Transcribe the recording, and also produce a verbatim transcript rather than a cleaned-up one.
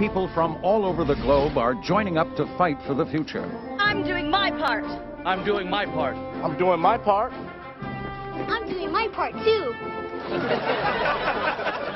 people from all over the globe are joining up to fight for the future. I'm doing my part. I'm doing my part. I'm doing my part. I'm doing my part, too.